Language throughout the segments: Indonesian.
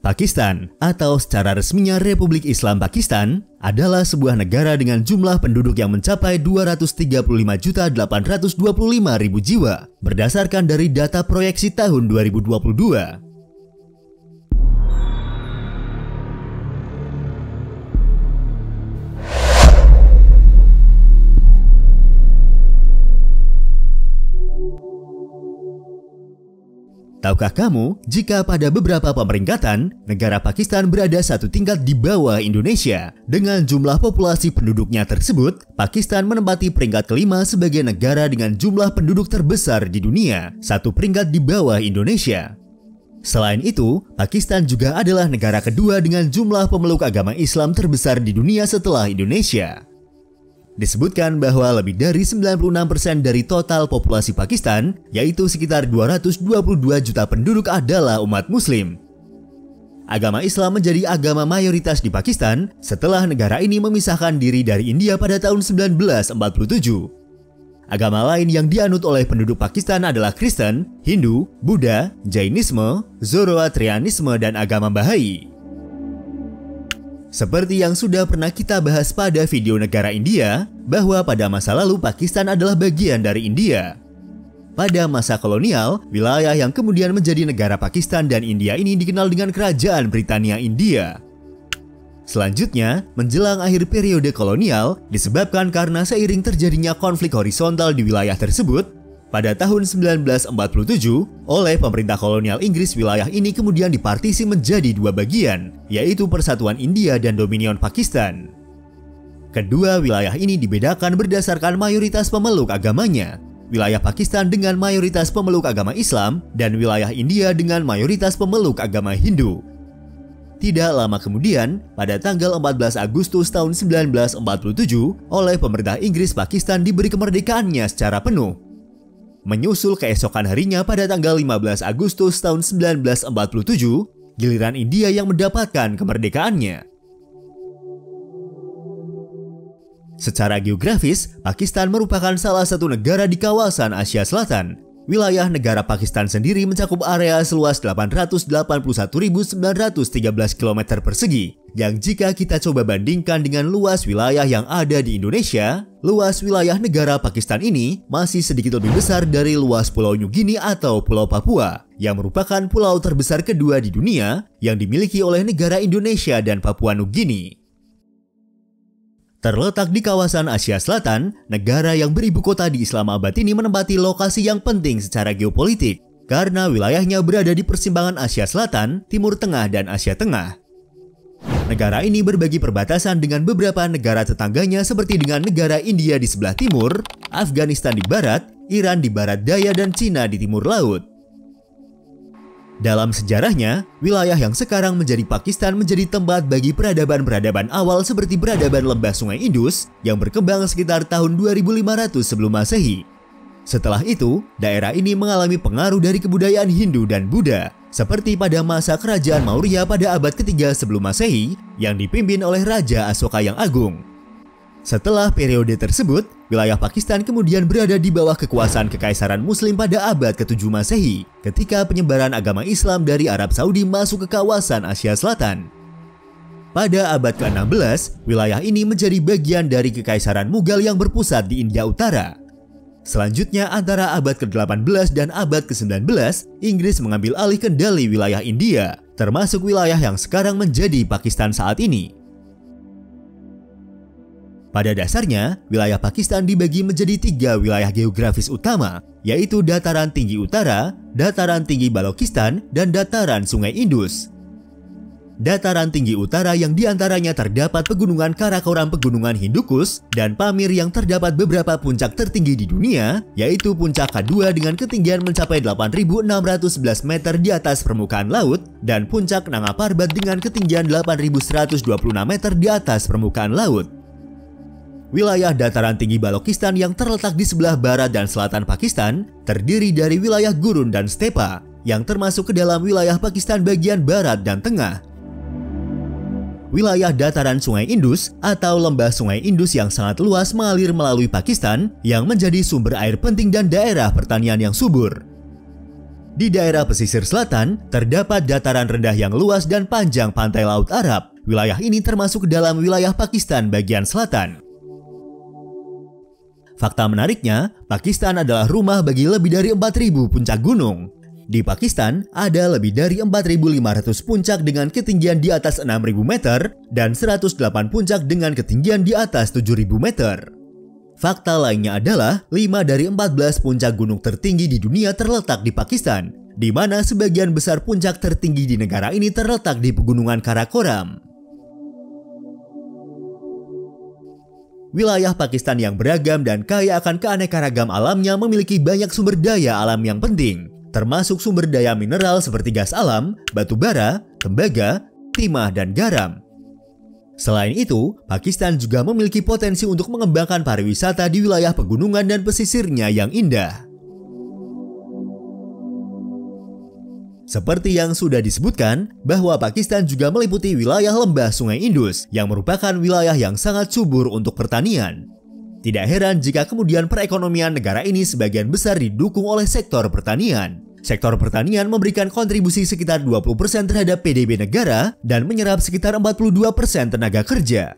Pakistan, atau secara resminya Republik Islam Pakistan, adalah sebuah negara dengan jumlah penduduk yang mencapai 235.825.000 jiwa berdasarkan dari data proyeksi tahun 2022. Tahukah kamu, jika pada beberapa pemeringkatan, negara Pakistan berada satu tingkat di bawah Indonesia. Dengan jumlah populasi penduduknya tersebut, Pakistan menempati peringkat kelima sebagai negara dengan jumlah penduduk terbesar di dunia, satu peringkat di bawah Indonesia. Selain itu, Pakistan juga adalah negara kedua dengan jumlah pemeluk agama Islam terbesar di dunia setelah Indonesia. Disebutkan bahwa lebih dari 96% dari total populasi Pakistan, yaitu sekitar 222 juta penduduk adalah umat muslim. Agama Islam menjadi agama mayoritas di Pakistan setelah negara ini memisahkan diri dari India pada tahun 1947. Agama lain yang dianut oleh penduduk Pakistan adalah Kristen, Hindu, Buddha, Jainisme, Zoroastrianisme, dan agama Bahai. Seperti yang sudah pernah kita bahas pada video negara India, bahwa pada masa lalu Pakistan adalah bagian dari India. Pada masa kolonial, wilayah yang kemudian menjadi negara Pakistan dan India ini dikenal dengan Kerajaan Britania India. Selanjutnya, menjelang akhir periode kolonial, disebabkan karena seiring terjadinya konflik horizontal di wilayah tersebut, pada tahun 1947, oleh pemerintah kolonial Inggris, wilayah ini kemudian dipartisi menjadi dua bagian, yaitu Persatuan India dan Dominion Pakistan. Kedua wilayah ini dibedakan berdasarkan mayoritas pemeluk agamanya, wilayah Pakistan dengan mayoritas pemeluk agama Islam, dan wilayah India dengan mayoritas pemeluk agama Hindu. Tidak lama kemudian, pada tanggal 14 Agustus tahun 1947, oleh pemerintah Inggris, Pakistan diberi kemerdekaannya secara penuh. Menyusul keesokan harinya pada tanggal 15 Agustus tahun 1947, giliran India yang mendapatkan kemerdekaannya. Secara geografis, Pakistan merupakan salah satu negara di kawasan Asia Selatan. Wilayah negara Pakistan sendiri mencakup area seluas 881.913 km persegi, yang jika kita coba bandingkan dengan luas wilayah yang ada di Indonesia, luas wilayah negara Pakistan ini masih sedikit lebih besar dari luas Pulau New Guinea atau Pulau Papua, yang merupakan pulau terbesar kedua di dunia yang dimiliki oleh negara Indonesia dan Papua New Guinea. Terletak di kawasan Asia Selatan, negara yang beribu kota di Islamabad ini menempati lokasi yang penting secara geopolitik karena wilayahnya berada di persimpangan Asia Selatan, Timur Tengah, dan Asia Tengah. Negara ini berbagi perbatasan dengan beberapa negara tetangganya seperti dengan negara India di sebelah timur, Afghanistan di barat, Iran di barat daya, dan Cina di timur laut. Dalam sejarahnya, wilayah yang sekarang menjadi Pakistan menjadi tempat bagi peradaban-peradaban awal seperti peradaban lembah sungai Indus yang berkembang sekitar tahun 2500 sebelum Masehi. Setelah itu, daerah ini mengalami pengaruh dari kebudayaan Hindu dan Buddha, seperti pada masa kerajaan Maurya pada abad ketiga sebelum Masehi yang dipimpin oleh Raja Asoka yang Agung. Setelah periode tersebut, wilayah Pakistan kemudian berada di bawah kekuasaan Kekaisaran Muslim pada abad ke-7 Masehi, ketika penyebaran agama Islam dari Arab Saudi masuk ke kawasan Asia Selatan. Pada abad ke-16, wilayah ini menjadi bagian dari Kekaisaran Mughal yang berpusat di India Utara. Selanjutnya, antara abad ke-18 dan abad ke-19, Inggris mengambil alih kendali wilayah India, termasuk wilayah yang sekarang menjadi Pakistan saat ini. Pada dasarnya, wilayah Pakistan dibagi menjadi tiga wilayah geografis utama, yaitu Dataran Tinggi Utara, Dataran Tinggi Balochistan, dan Dataran Sungai Indus. Dataran Tinggi Utara yang diantaranya terdapat pegunungan Karakoram, pegunungan Hindukush, dan Pamir yang terdapat beberapa puncak tertinggi di dunia, yaitu puncak K2 dengan ketinggian mencapai 8.611 meter di atas permukaan laut, dan puncak Nanga Parbat dengan ketinggian 8.126 meter di atas permukaan laut. Wilayah Dataran Tinggi Balochistan yang terletak di sebelah barat dan selatan Pakistan terdiri dari wilayah gurun dan stepa yang termasuk ke dalam wilayah Pakistan bagian barat dan tengah. Wilayah Dataran Sungai Indus atau lembah Sungai Indus yang sangat luas mengalir melalui Pakistan yang menjadi sumber air penting dan daerah pertanian yang subur. Di daerah pesisir selatan, terdapat dataran rendah yang luas dan panjang pantai laut Arab. Wilayah ini termasuk dalam wilayah Pakistan bagian selatan. Fakta menariknya, Pakistan adalah rumah bagi lebih dari 4.000 puncak gunung. Di Pakistan, ada lebih dari 4.500 puncak dengan ketinggian di atas 6.000 meter dan 108 puncak dengan ketinggian di atas 7.000 meter. Fakta lainnya adalah 5 dari 14 puncak gunung tertinggi di dunia terletak di Pakistan, di mana sebagian besar puncak tertinggi di negara ini terletak di pegunungan Karakoram. Wilayah Pakistan yang beragam dan kaya akan keanekaragam alamnya memiliki banyak sumber daya alam yang penting, termasuk sumber daya mineral seperti gas alam, batu bara, tembaga, timah, dan garam. Selain itu, Pakistan juga memiliki potensi untuk mengembangkan pariwisata di wilayah pegunungan dan pesisirnya yang indah. Seperti yang sudah disebutkan, bahwa Pakistan juga meliputi wilayah lembah Sungai Indus, yang merupakan wilayah yang sangat subur untuk pertanian. Tidak heran jika kemudian perekonomian negara ini sebagian besar didukung oleh sektor pertanian. Sektor pertanian memberikan kontribusi sekitar 20% terhadap PDB negara dan menyerap sekitar 42% tenaga kerja.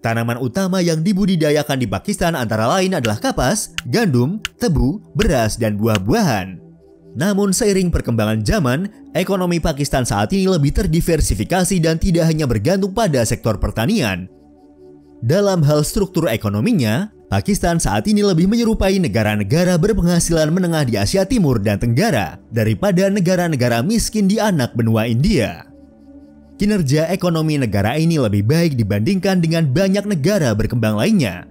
Tanaman utama yang dibudidayakan di Pakistan antara lain adalah kapas, gandum, tebu, beras, dan buah-buahan. Namun seiring perkembangan zaman, ekonomi Pakistan saat ini lebih terdiversifikasi dan tidak hanya bergantung pada sektor pertanian. Dalam hal struktur ekonominya, Pakistan saat ini lebih menyerupai negara-negara berpenghasilan menengah di Asia Timur dan Tenggara daripada negara-negara miskin di anak benua India. Kinerja ekonomi negara ini lebih baik dibandingkan dengan banyak negara berkembang lainnya.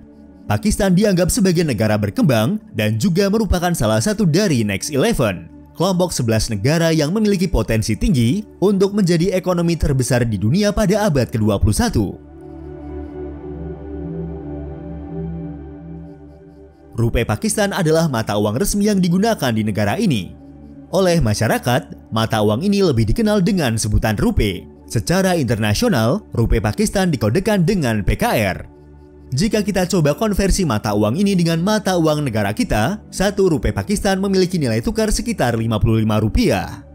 Pakistan dianggap sebagai negara berkembang dan juga merupakan salah satu dari Next 11, kelompok 11 negara yang memiliki potensi tinggi untuk menjadi ekonomi terbesar di dunia pada abad ke-21. Rupiah Pakistan adalah mata uang resmi yang digunakan di negara ini. Oleh masyarakat, mata uang ini lebih dikenal dengan sebutan rupiah. Secara internasional, rupiah Pakistan dikodekan dengan PKR. Jika kita coba konversi mata uang ini dengan mata uang negara kita, satu rupiah Pakistan memiliki nilai tukar sekitar Rp55.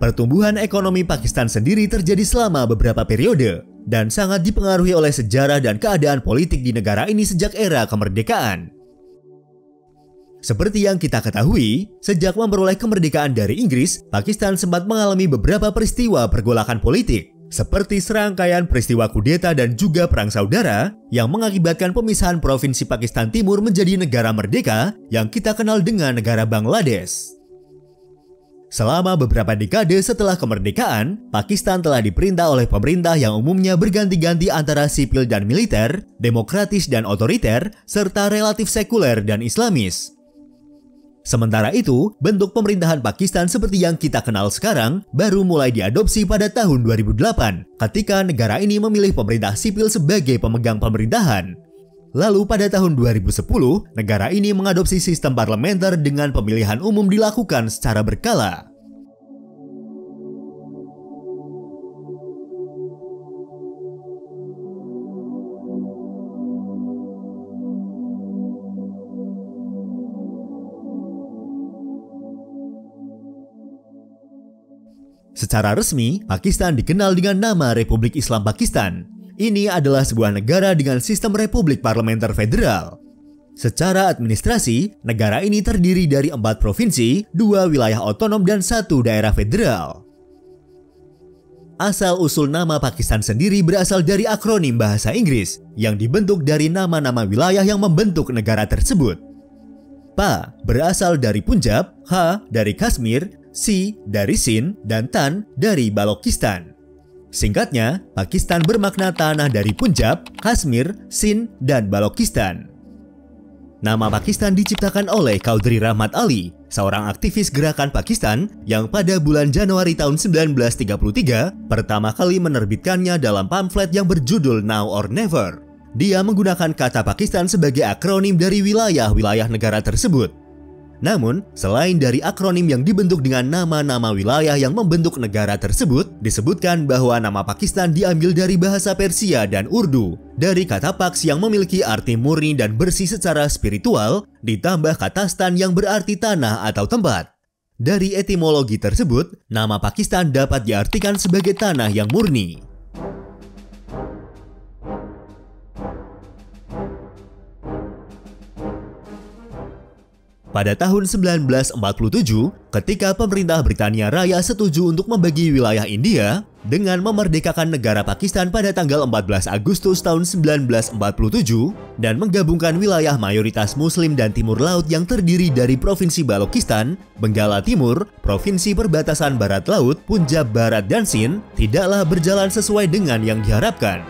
Pertumbuhan ekonomi Pakistan sendiri terjadi selama beberapa periode dan sangat dipengaruhi oleh sejarah dan keadaan politik di negara ini sejak era kemerdekaan. Seperti yang kita ketahui, sejak memperoleh kemerdekaan dari Inggris, Pakistan sempat mengalami beberapa peristiwa pergolakan politik, seperti serangkaian peristiwa kudeta dan juga perang saudara, yang mengakibatkan pemisahan provinsi Pakistan Timur menjadi negara merdeka yang kita kenal dengan negara Bangladesh. Selama beberapa dekade setelah kemerdekaan, Pakistan telah diperintah oleh pemerintah yang umumnya berganti-ganti antara sipil dan militer, demokratis dan otoriter, serta relatif sekuler dan islamis. Sementara itu, bentuk pemerintahan Pakistan seperti yang kita kenal sekarang baru mulai diadopsi pada tahun 2008, ketika negara ini memilih pemerintah sipil sebagai pemegang pemerintahan. Lalu pada tahun 2010, negara ini mengadopsi sistem parlementer dengan pemilihan umum dilakukan secara berkala. Secara resmi, Pakistan dikenal dengan nama Republik Islam Pakistan. Ini adalah sebuah negara dengan sistem republik parlementer federal. Secara administrasi, negara ini terdiri dari 4 provinsi, 2 wilayah otonom, dan 1 daerah federal. Asal-usul nama Pakistan sendiri berasal dari akronim bahasa Inggris, yang dibentuk dari nama-nama wilayah yang membentuk negara tersebut. Pa berasal dari Punjab, Ha dari Kashmir, Si dari Sind, dan Tan dari Balochistan. Singkatnya, Pakistan bermakna tanah dari Punjab, Kashmir, Sind, dan Balochistan. Nama Pakistan diciptakan oleh Khawdri Rahmat Ali, seorang aktivis gerakan Pakistan yang pada bulan Januari tahun 1933 pertama kali menerbitkannya dalam pamflet yang berjudul Now or Never. Dia menggunakan kata Pakistan sebagai akronim dari wilayah-wilayah negara tersebut. Namun, selain dari akronim yang dibentuk dengan nama-nama wilayah yang membentuk negara tersebut, disebutkan bahwa nama Pakistan diambil dari bahasa Persia dan Urdu, dari kata Paks yang memiliki arti murni dan bersih secara spiritual, ditambah kata Stan yang berarti tanah atau tempat. Dari etimologi tersebut, nama Pakistan dapat diartikan sebagai tanah yang murni. Pada tahun 1947, ketika pemerintah Britania Raya setuju untuk membagi wilayah India dengan memerdekakan negara Pakistan pada tanggal 14 Agustus tahun 1947 dan menggabungkan wilayah mayoritas Muslim dan Timur Laut yang terdiri dari Provinsi Balochistan, Benggala Timur, Provinsi Perbatasan Barat Laut, Punjab Barat dan Sind, tidaklah berjalan sesuai dengan yang diharapkan.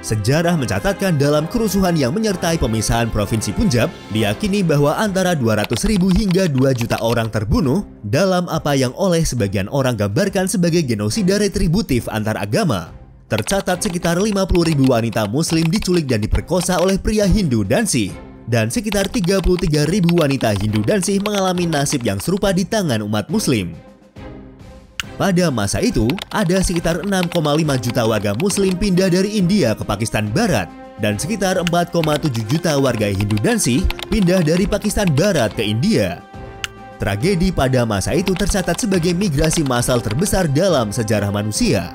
Sejarah mencatatkan dalam kerusuhan yang menyertai pemisahan Provinsi Punjab, diyakini bahwa antara 200.000 hingga 2 juta orang terbunuh dalam apa yang oleh sebagian orang gambarkan sebagai genosida retributif antar agama. Tercatat sekitar 50.000 wanita Muslim diculik dan diperkosa oleh pria Hindu dan Sikh, dan sekitar 33.000 wanita Hindu dan Sikh mengalami nasib yang serupa di tangan umat Muslim. Pada masa itu, ada sekitar 6,5 juta warga Muslim pindah dari India ke Pakistan Barat, dan sekitar 4,7 juta warga Hindu dan Sikh pindah dari Pakistan Barat ke India. Tragedi pada masa itu tercatat sebagai migrasi massal terbesar dalam sejarah manusia.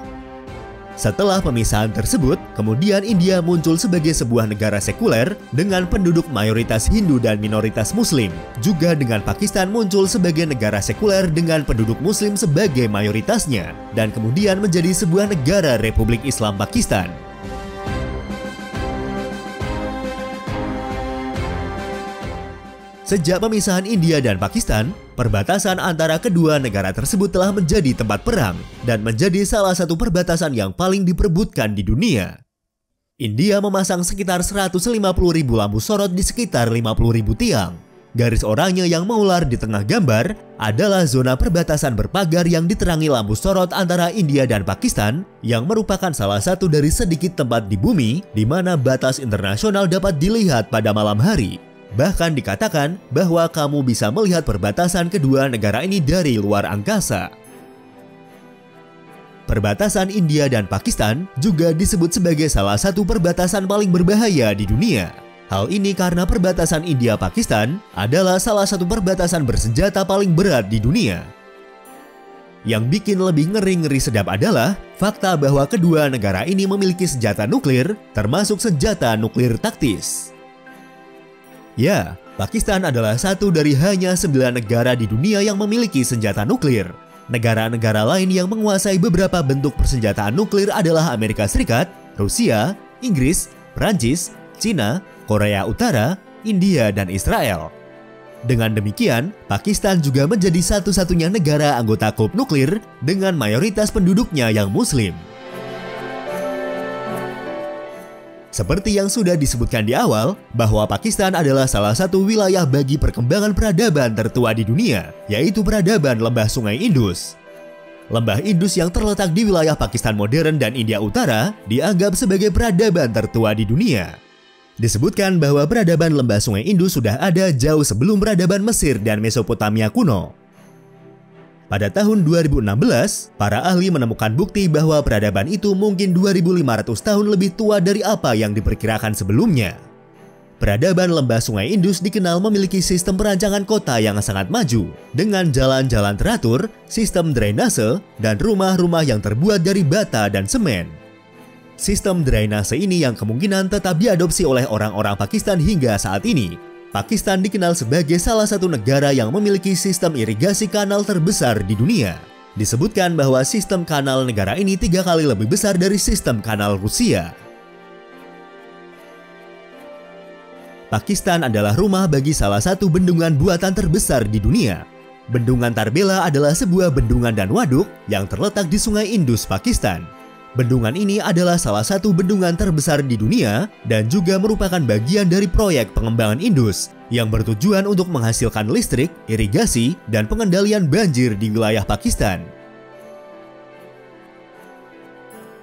Setelah pemisahan tersebut, kemudian India muncul sebagai sebuah negara sekuler dengan penduduk mayoritas Hindu dan minoritas Muslim. Juga dengan Pakistan muncul sebagai negara sekuler dengan penduduk Muslim sebagai mayoritasnya, dan kemudian menjadi sebuah negara Republik Islam Pakistan. Sejak pemisahan India dan Pakistan, perbatasan antara kedua negara tersebut telah menjadi tempat perang dan menjadi salah satu perbatasan yang paling diperebutkan di dunia. India memasang sekitar 150.000 lampu sorot di sekitar 50.000 tiang. Garis oranye yang mengular di tengah gambar adalah zona perbatasan berpagar yang diterangi lampu sorot antara India dan Pakistan, yang merupakan salah satu dari sedikit tempat di bumi di mana batas internasional dapat dilihat pada malam hari. Bahkan dikatakan bahwa kamu bisa melihat perbatasan kedua negara ini dari luar angkasa. Perbatasan India dan Pakistan juga disebut sebagai salah satu perbatasan paling berbahaya di dunia. Hal ini karena perbatasan India-Pakistan adalah salah satu perbatasan bersenjata paling berat di dunia. Yang bikin lebih ngeri-ngeri sedap adalah fakta bahwa kedua negara ini memiliki senjata nuklir, termasuk senjata nuklir taktis. Ya, Pakistan adalah satu dari hanya 9 negara di dunia yang memiliki senjata nuklir. Negara-negara lain yang menguasai beberapa bentuk persenjataan nuklir adalah Amerika Serikat, Rusia, Inggris, Perancis, Cina, Korea Utara, India, dan Israel. Dengan demikian, Pakistan juga menjadi satu-satunya negara anggota klub nuklir dengan mayoritas penduduknya yang Muslim. Seperti yang sudah disebutkan di awal, bahwa Pakistan adalah salah satu wilayah bagi perkembangan peradaban tertua di dunia, yaitu peradaban lembah sungai Indus. Lembah Indus yang terletak di wilayah Pakistan modern dan India Utara dianggap sebagai peradaban tertua di dunia. Disebutkan bahwa peradaban lembah sungai Indus sudah ada jauh sebelum peradaban Mesir dan Mesopotamia kuno. Pada tahun 2016, para ahli menemukan bukti bahwa peradaban itu mungkin 2.500 tahun lebih tua dari apa yang diperkirakan sebelumnya. Peradaban lembah sungai Indus dikenal memiliki sistem perancangan kota yang sangat maju, dengan jalan-jalan teratur, sistem drainase, dan rumah-rumah yang terbuat dari bata dan semen. Sistem drainase ini yang kemungkinan tetap diadopsi oleh orang-orang Pakistan hingga saat ini. Pakistan dikenal sebagai salah satu negara yang memiliki sistem irigasi kanal terbesar di dunia. Disebutkan bahwa sistem kanal negara ini 3 kali lebih besar dari sistem kanal Rusia. Pakistan adalah rumah bagi salah satu bendungan buatan terbesar di dunia. Bendungan Tarbela adalah sebuah bendungan dan waduk yang terletak di Sungai Indus, Pakistan. Bendungan ini adalah salah satu bendungan terbesar di dunia dan juga merupakan bagian dari proyek pengembangan Indus yang bertujuan untuk menghasilkan listrik, irigasi, dan pengendalian banjir di wilayah Pakistan.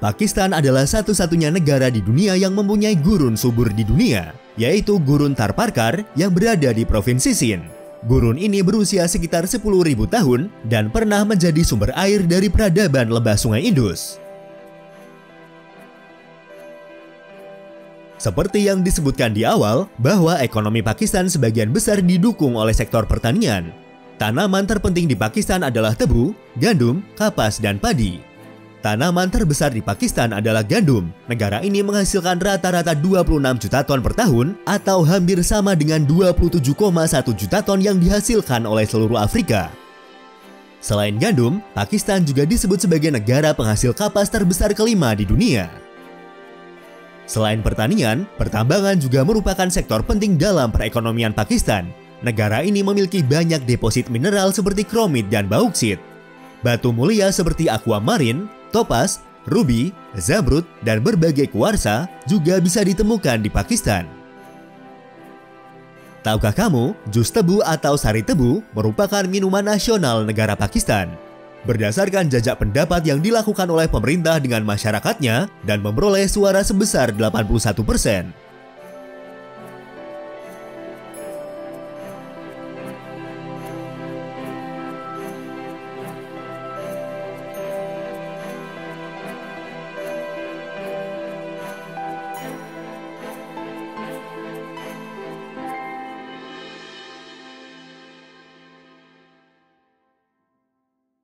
Pakistan adalah satu-satunya negara di dunia yang mempunyai gurun subur di dunia, yaitu Gurun Tarparkar yang berada di Provinsi Sind. Gurun ini berusia sekitar 10.000 tahun dan pernah menjadi sumber air dari peradaban lembah Sungai Indus. Seperti yang disebutkan di awal, bahwa ekonomi Pakistan sebagian besar didukung oleh sektor pertanian. Tanaman terpenting di Pakistan adalah tebu, gandum, kapas, dan padi. Tanaman terbesar di Pakistan adalah gandum. Negara ini menghasilkan rata-rata 26 juta ton per tahun atau hampir sama dengan 27,1 juta ton yang dihasilkan oleh seluruh Afrika. Selain gandum, Pakistan juga disebut sebagai negara penghasil kapas terbesar kelima di dunia. Selain pertanian, pertambangan juga merupakan sektor penting dalam perekonomian Pakistan. Negara ini memiliki banyak deposit mineral seperti kromit dan bauksit. Batu mulia seperti aquamarine, topaz, ruby, zamrud, dan berbagai kuarsa juga bisa ditemukan di Pakistan. Tahukah kamu, jus tebu atau sari tebu merupakan minuman nasional negara Pakistan. Berdasarkan jajak pendapat yang dilakukan oleh pemerintah dengan masyarakatnya dan memperoleh suara sebesar 81%.